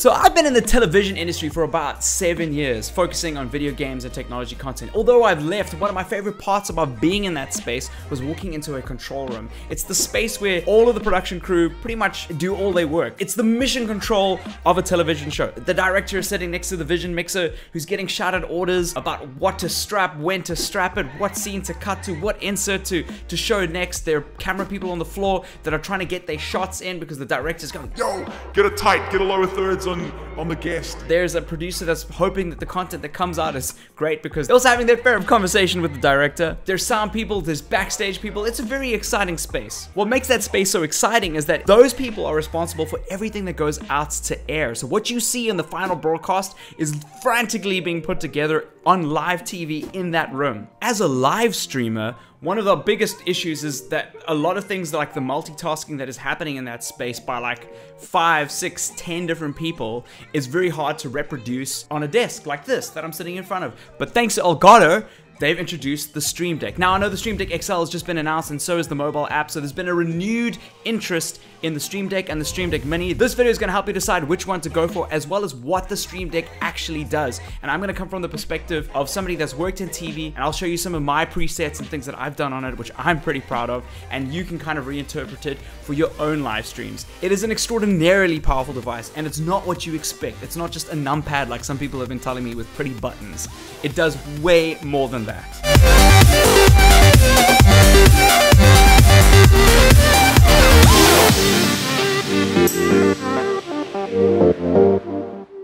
So I've been in the television industry for about 7 years, focusing on video games and technology content. Although I've left, one of my favorite parts about being in that space was walking into a control room. It's the space where all of the production crew pretty much do all their work. It's the mission control of a television show. The director is sitting next to the vision mixer, who's getting shouted orders about what to strap, when to strap it, what scene to cut to, what insert to show next. There are camera people on the floor that are trying to get their shots in because the director's going, yo, get it tight, get a lower thirds on the guest. There's a producer that's hoping that the content that comes out is great because they're also having their fair of conversation with the director. There's sound people, there's backstage people. It's a very exciting space. What makes that space so exciting is that those people are responsible for everything that goes out to air. So what you see in the final broadcast is frantically being put together on live TV in that room. As a live streamer, one of the biggest issues is that a lot of things like the multitasking that is happening in that space by like 5, 6, 10 different people is very hard to reproduce on a desk like this that I'm sitting in front of. But thanks to Elgato, they've introduced the Stream Deck. Now, I know the Stream Deck XL has just been announced and so is the mobile app, so there's been a renewed interest in the Stream Deck and the Stream Deck Mini. This video is gonna help you decide which one to go for, as well as what the Stream Deck actually does. And I'm gonna come from the perspective of somebody that's worked in TV, and I'll show you some of my presets and things that I've done on it, which I'm pretty proud of, and you can kind of reinterpret it for your own live streams. It is an extraordinarily powerful device, and it's not what you expect. It's not just a numpad like some people have been telling me with pretty buttons. It does way more than that.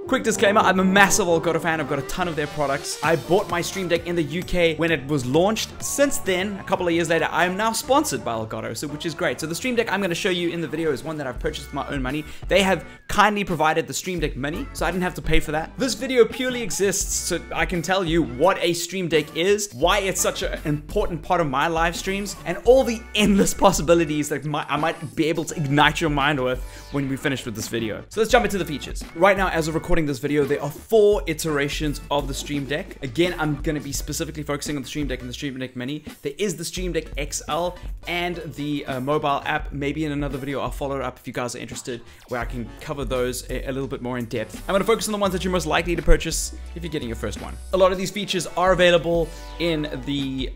Quick disclaimer, I'm a massive Elgato fan. I've got a ton of their products. I bought my Stream Deck in the UK when it was launched. Since then, a couple of years later, I am now sponsored by Elgato, which is great. So the Stream Deck I'm going to show you in the video is one that I've purchased with my own money. They have kindly provided the Stream Deck Mini, so I didn't have to pay for that. This video purely exists so I can tell you what a Stream Deck is, why it's such an important part of my live streams, and all the endless possibilities that I might be able to ignite your mind with when we finish with this video. So let's jump into the features. Right now, as of recording this video, there are 4 iterations of the Stream Deck. Again, I'm going to be specifically focusing on the Stream Deck and the Stream Deck Mini. There is the Stream Deck XL and the mobile app. Maybe in another video I'll follow it up if you guys are interested, where I can cover those a little bit more in depth. I'm going to focus on the ones that you're most likely to purchase if you're getting your first one. A lot of these features are available in the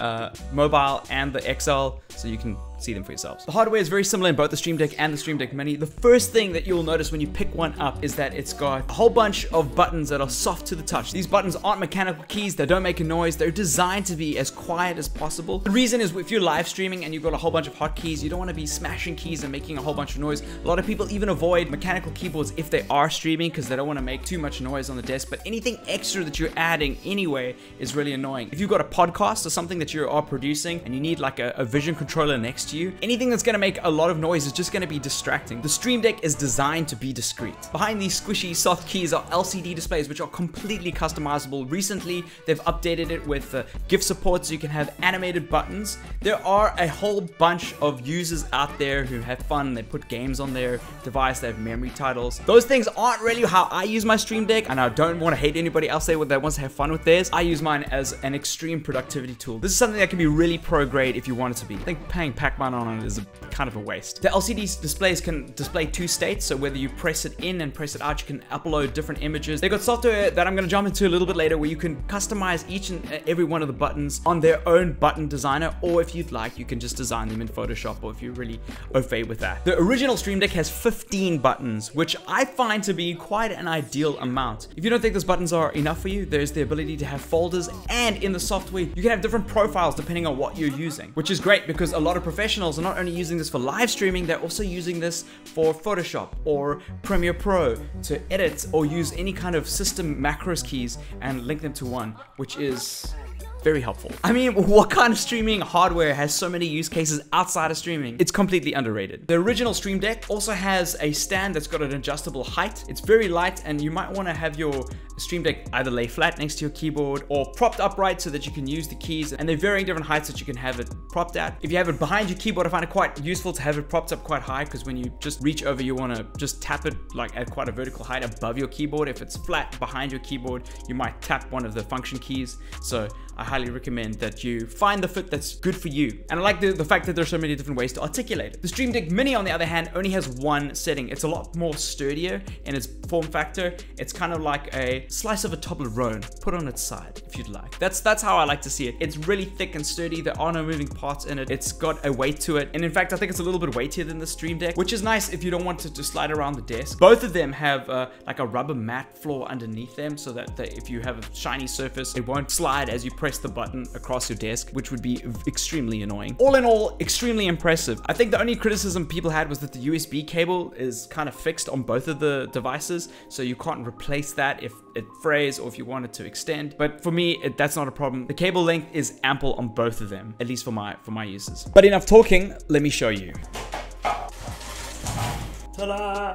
mobile and the XL, so you can see them for yourselves. The hardware is very similar in both the Stream Deck and the Stream Deck Mini. The first thing that you'll notice when you pick one up is that it's got a whole bunch of buttons that are soft to the touch. These buttons aren't mechanical keys, they don't make a noise, they're designed to be as quiet as possible. The reason is if you're live streaming and you've got a whole bunch of hotkeys, you don't want to be smashing keys and making a whole bunch of noise. A lot of people even avoid mechanical keyboards if they are streaming because they don't want to make too much noise on the desk, but anything extra that you're adding anyway is really annoying. If you've got a podcast or something that you are producing and you need like a vision controller next to you, anything that's going to make a lot of noise is just going to be distracting. The Stream Deck is designed to be discreet. Behind these squishy soft keys are LCD displays, which are completely customizable. Recently, they've updated it with GIF support, so you can have animated buttons. There are a whole bunch of users out there who have fun. They put games on their device. They have memory titles. Those things aren't really how I use my Stream Deck, and I don't want to hate anybody else there that wants to have fun with theirs. I use mine as an extreme productivity tool. This is something that can be really pro-grade if you want it to be. I think paying Pac-Man on it is kind of a waste. The LCD displays can display 2 states, so whether you press it in and press it out, you can upload different images. They've got software that I'm going to jump into a little bit later where you can customize each and every one of the buttons on their own button designer, or if you'd like, you can just design them in Photoshop, or if you're really au fait with that. The original Stream Deck has 15 buttons, which I find to be quite an ideal amount. If you don't think those buttons are enough for you, there's the ability to have folders, and in the software, you can have different profiles depending on what you're using, which is great because a lot of professionals are not only using this for live streaming, they're also using this for Photoshop or Premiere Pro to edit or use any kind of system macros keys and link them to one, which is very helpful. I mean, what kind of streaming hardware has so many use cases outside of streaming? It's completely underrated. The original Stream Deck also has a stand that's got an adjustable height. It's very light, and you might want to have your Stream Deck either lay flat next to your keyboard or propped upright so that you can use the keys, and they're varying different heights that you can have it propped at. If you have it behind your keyboard, I find it quite useful to have it propped up quite high because when you just reach over, you want to just tap it like at quite a vertical height above your keyboard. If it's flat behind your keyboard, you might tap one of the function keys. So I highly recommend that you find the fit that's good for you. And I like the fact that there's so many different ways to articulate it. The Stream Deck Mini, on the other hand, only has one setting. It's a lot more sturdier in its form factor. It's kind of like a slice of a Toblerone put on its side, if you'd like. That's how I like to see it. It's really thick and sturdy. There are no moving parts in it. It's got a weight to it. And in fact, I think it's a little bit weightier than the Stream Deck, which is nice if you don't want it to slide around the desk. Both of them have like a rubber mat floor underneath them so that if you have a shiny surface, it won't slide as you press the button across your desk, which would be extremely annoying. All in all, extremely impressive. I think the only criticism people had was that the USB cable is kind of fixed on both of the devices, so you can't replace that if it frays or if you wanted to extend. But for me, that's not a problem. The cable length is ample on both of them, at least for my uses. But enough talking, let me show you.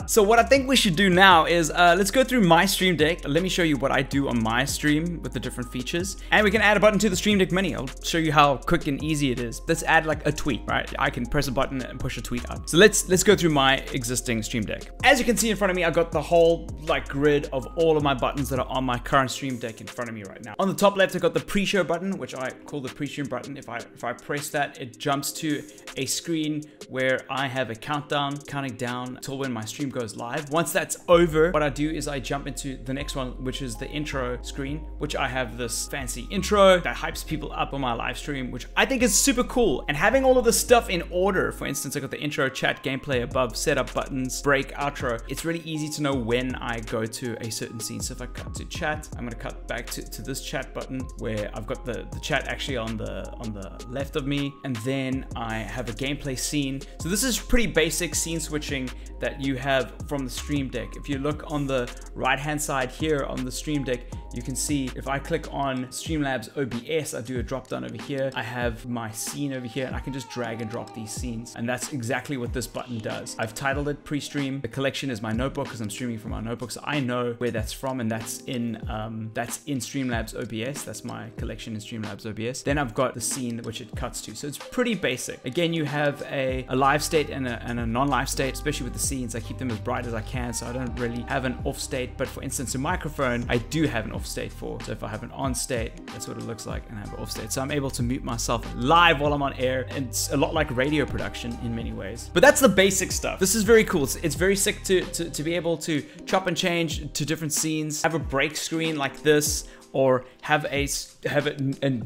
So what I think we should do now is let's go through my Stream Deck. Let me show you what I do on my stream with the different features. And we can add a button to the Stream Deck Mini. I'll show you how quick and easy it is. Let's add like a tweet, right? I can press a button and push a tweet out. So let's go through my existing Stream Deck. As you can see in front of me, I've got the whole like grid of all of my buttons that are on my current Stream Deck in front of me right now. On the top left, I've got the pre-show button, which I call the pre-stream button. If I press that, it jumps to a screen where I have a countdown, counting down till when my stream goes live. Once that's over, what I do is I jump into the next one, which is the intro screen, which I have this fancy intro that hypes people up on my live stream, which I think is super cool. And having all of this stuff in order, for instance, I got the intro, chat, gameplay above, setup buttons, break, outro. It's really easy to know when I go to a certain scene. So if I cut to chat, I'm gonna cut back to this chat button where I've got the chat actually on the left of me. And then I have a gameplay scene. So this is pretty basic scene switching that you have from the Stream Deck. If you look on the right-hand side here on the Stream Deck, you can see if I click on Streamlabs OBS, I do a drop down over here. I have my scene over here and I can just drag and drop these scenes. And that's exactly what this button does. I've titled it pre-stream. The collection is my notebook because I'm streaming from my notebook. So I know where that's from, and that's in Streamlabs OBS. That's my collection in Streamlabs OBS. Then I've got the scene which it cuts to. So it's pretty basic. Again, you have a live state and a non-live state, especially with the scenes. I keep them as bright as I can, so I don't really have an off state. But for instance, a microphone, I do have an off state for. So if I have an on state, that's what it looks like, and I have an off state. So I'm able to mute myself live while I'm on air. And it's a lot like radio production in many ways. But that's the basic stuff. This is very cool. It's very sick to be able to chop and change to different scenes, have a break screen like this, or have a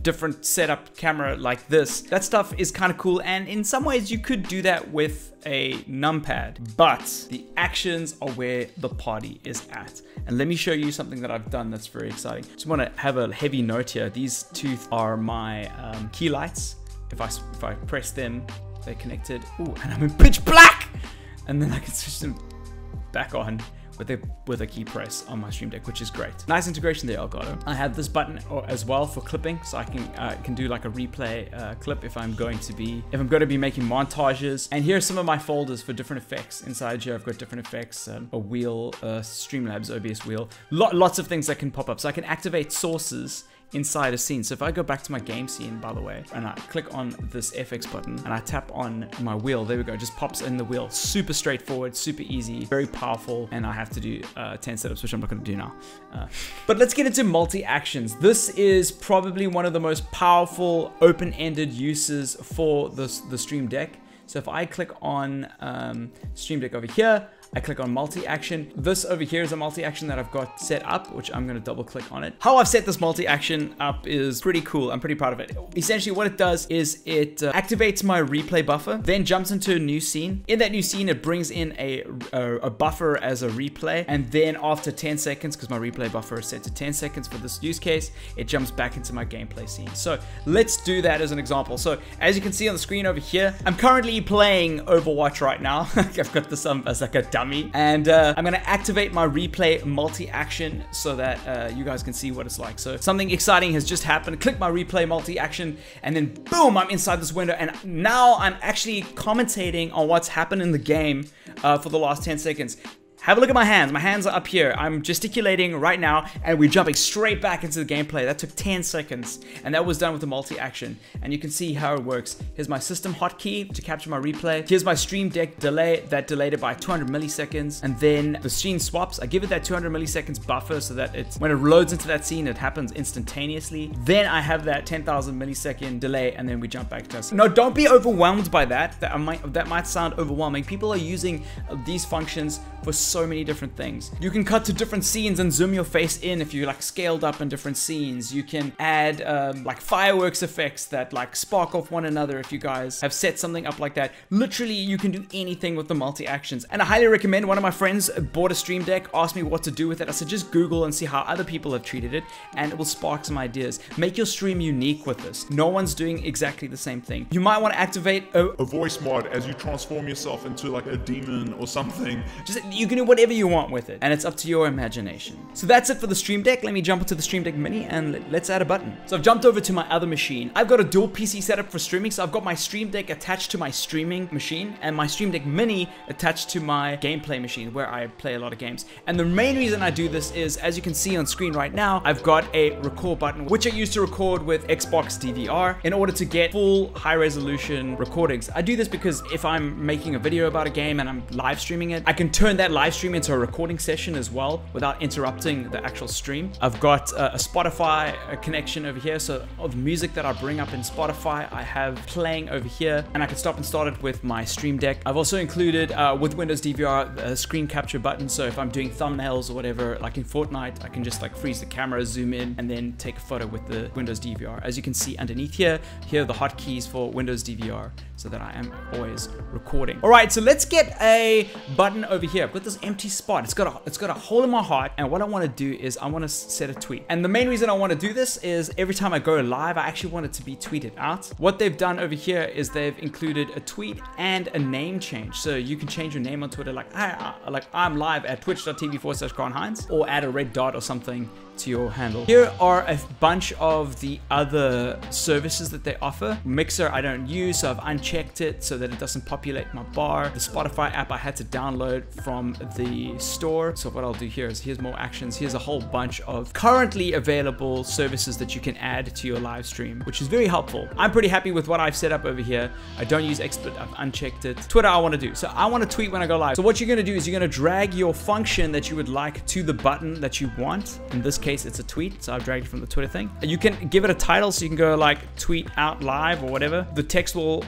different setup camera like this. That stuff is kind of cool, and in some ways you could do that with a numpad, but the actions are where the party is at. And let me show you something that I've done that's very exciting. Just want to have a heavy note here. These two are my key lights. If I press them, they're connected. Ooh, and I'm in pitch black! And then I can switch them back on with a key press on my Stream Deck, which is great. Nice integration there, Elgato. I have this button as well for clipping, so I can do like a replay clip if I'm going to be making montages. And here are some of my folders for different effects. Inside here, I've got different effects, a wheel, Streamlabs OBS wheel, lots of things that can pop up. So I can activate sources inside a scene. So if I go back to my game scene, by the way, and I click on this FX button and I tap on my wheel, there we go, it just pops in the wheel. Super straightforward, super easy, very powerful. And I have to do 10 setups, which I'm not gonna do now. But let's get into multi-actions. This is probably one of the most powerful open-ended uses for the Stream Deck. So if I click on Stream Deck over here, I click on multi-action. This over here is a multi-action that I've got set up, which I'm gonna double click on it. How I've set this multi-action up is pretty cool. I'm pretty proud of it. Essentially what it does is it activates my replay buffer, then jumps into a new scene. In that new scene, it brings in a buffer as a replay. And then after 10 seconds, because my replay buffer is set to 10 seconds for this use case, it jumps back into my gameplay scene. So let's do that as an example. So as you can see on the screen over here, I'm currently playing Overwatch right now. I've got this as like a dummy, and I'm gonna activate my replay multi-action so that you guys can see what it's like. So something exciting has just happened. Click my replay multi-action, and then boom, I'm inside this window, and now I'm actually commentating on what's happened in the game for the last 10 seconds. Have a look at my hands. My hands are up here. I'm gesticulating right now, and we're jumping straight back into the gameplay. That took 10 seconds, and that was done with the multi-action. And you can see how it works. Here's my system hotkey to capture my replay. Here's my Stream Deck delay. That delayed it by 200 milliseconds. And then the scene swaps. I give it that 200 milliseconds buffer so that it's, when it loads into that scene, it happens instantaneously. Then I have that 10,000 millisecond delay, and then we jump back to us. Now, don't be overwhelmed by that. That might sound overwhelming. People are using these functions for so many different things. You can cut to different scenes and zoom your face in if you like scaled up in different scenes. You can add like fireworks effects that like spark off one another if you guys have set something up like that. Literally, you can do anything with the multi-actions. And I highly recommend, one of my friends bought a Stream Deck, asked me what to do with it. I said, just Google and see how other people have treated it, and it will spark some ideas. Make your stream unique with this. No one's doing exactly the same thing. You might want to activate a voice mod as you transform yourself into like a demon or something. Just, you can do whatever you want with it, and it's up to your imagination. So that's it for the Stream Deck. Let me jump into the Stream Deck Mini and let's add a button. So I've jumped over to my other machine. I've got a dual PC setup for streaming, so I've got my Stream Deck attached to my streaming machine and my Stream Deck Mini attached to my gameplay machine where I play a lot of games. And the main reason I do this is, as you can see on screen right now, I've got a record button which I use to record with Xbox DVR in order to get full high resolution recordings. I do this because if I'm making a video about a game and I'm live streaming it, I can turn that live stream into a recording session as well without interrupting the actual stream. I've got a Spotify connection over here, so all the music that I bring up in Spotify I have playing over here, and I can stop and start it with my Stream Deck. I've also included with Windows DVR a screen capture button, so if I'm doing thumbnails or whatever, like in Fortnite, I can just like freeze the camera, zoom in, and then take a photo with the Windows DVR. As you can see underneath here, here are the hotkeys for Windows DVR so that I am always recording. All right, so let's get a button over here. I've got this empty spot. It's got a hole in my heart, and what I want to do is I want to set a tweet. And the main reason I want to do this is every time I go live, I actually want it to be tweeted out. What they've done over here is they've included a tweet and a name change. So you can change your name on Twitter, like I'm live at twitch.tv/Grant Hinds, or add a red dot or something to your handle. Here are a bunch of the other services that they offer. Mixer I don't use, so I've unchecked it so that it doesn't populate my bar. The Spotify app I had to download from the store. So what I'll do here is, here's more actions. Here's a whole bunch of currently available services that you can add to your live stream, which is very helpful. I'm pretty happy with what I've set up over here. I don't use XSplit, I've unchecked it. Twitter I want to do. So I want to tweet when I go live. So what you're going to do is you're going to drag your function that you would like to the button that you want. In this case, it's a tweet, so I've dragged it from the Twitter thing. You can give it a title, so you can go like tweet out live or whatever. The text will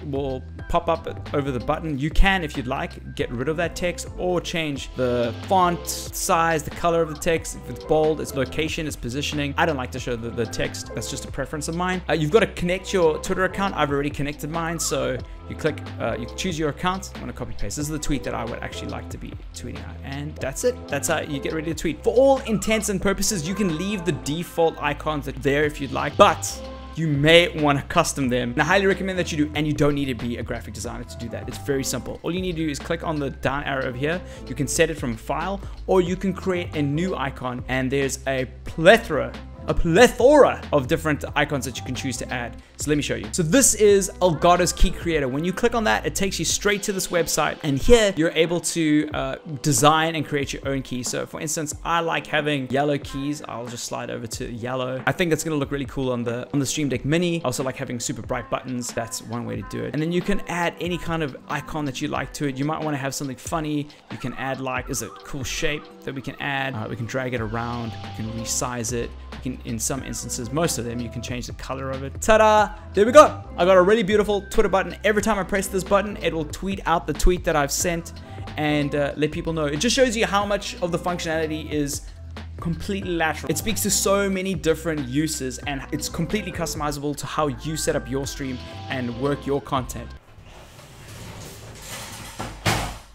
pop up over the button. You can, if you'd like, get rid of that text or change the font size, the color of the text, if it's bold, its location, its positioning. I don't like to show the text. That's just a preference of mine. You've got to connect your Twitter account. I've already connected mine, so you click, you choose your account. I'm gonna copy paste. This is the tweet that I would actually like to be tweeting out, and that's it. That's how you get ready to tweet. For all intents and purposes, you can leave the default icons there if you'd like, but you may want to custom them. And I highly recommend that you do, and you don't need to be a graphic designer to do that. It's very simple. All you need to do is click on the down arrow over here. You can set it from file, or you can create a new icon, and there's a plethora of different icons that you can choose to add. So let me show you. So this is Elgato's Key Creator. When you click on that, it takes you straight to this website, and here you're able to design and create your own key. So for instance, I like having yellow keys. I'll just slide over to yellow. I think that's gonna look really cool on the Stream Deck Mini. I also like having super bright buttons. That's one way to do it. And then you can add any kind of icon that you like to it. You might wanna have something funny. You can add like, is it cool shape that we can add? We can drag it around, you can resize it. In some instances, most of them, you can change the color of it. Ta-da! There we go! I got a really beautiful Twitter button. Every time I press this button, it will tweet out the tweet that I've sent and let people know. It just shows you how much of the functionality is completely lateral. It speaks to so many different uses, and it's completely customizable to how you set up your stream and work your content.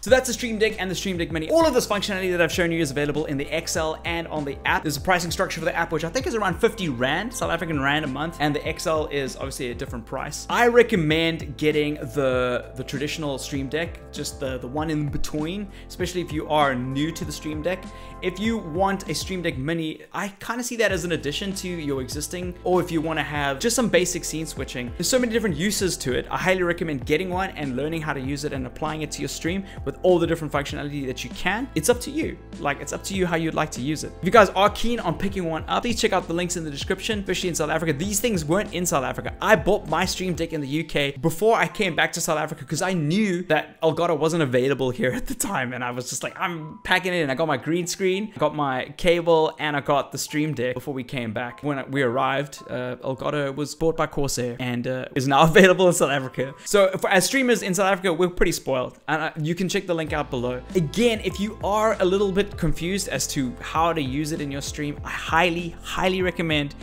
So that's the Stream Deck and the Stream Deck Mini. All of this functionality that I've shown you is available in the XL and on the app. There's a pricing structure for the app, which I think is around 50 Rand, South African Rand a month, and the XL is obviously a different price. I recommend getting the traditional Stream Deck, just the one in between, especially if you are new to the Stream Deck. If you want a Stream Deck Mini, I kind of see that as an addition to your existing, or if you want to have just some basic scene switching. There's so many different uses to it. I highly recommend getting one and learning how to use it and applying it to your stream with with all the different functionality that you can. It's up to you. Like, it's up to you how you'd like to use it. If you guys are keen on picking one up, please check out the links in the description, especially in South Africa. These things weren't in South Africa. I bought my Stream Deck in the UK before I came back to South Africa because I knew that Elgato wasn't available here at the time. And I was just like, I'm packing it in. I got my green screen, I got my cable, and I got the Stream Deck before we came back. When we arrived, Elgato was bought by Corsair and is now available in South Africa. So as streamers in South Africa, we're pretty spoiled. And you can check the link out below. Again, if you are a little bit confused as to how to use it in your stream, I highly recommend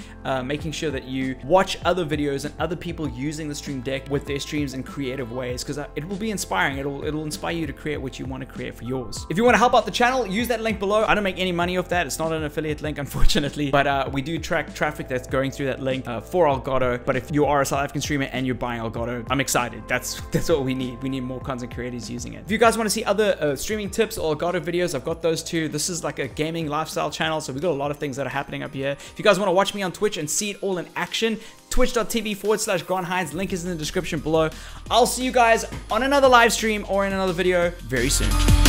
making sure that you watch other videos and other people using the Stream Deck with their streams in creative ways, because it will be inspiring. It'll inspire you to create what you want to create for yours. If you want to help out the channel, use that link below. I don't make any money off that. It's not an affiliate link, unfortunately, but we do track traffic that's going through that link for Elgato. But if you are a South African streamer and you're buying Elgato, I'm excited. That's what we need. We need more content creators using it. If you guys want to see other streaming tips or Elgato videos, I've got those too. This is like a gaming lifestyle channel, so we've got a lot of things that are happening up here. If you guys want to watch me on Twitch and see it all in action, twitch.tv/Grant Hinds. Link is in the description below. I'll see you guys on another live stream or in another video very soon.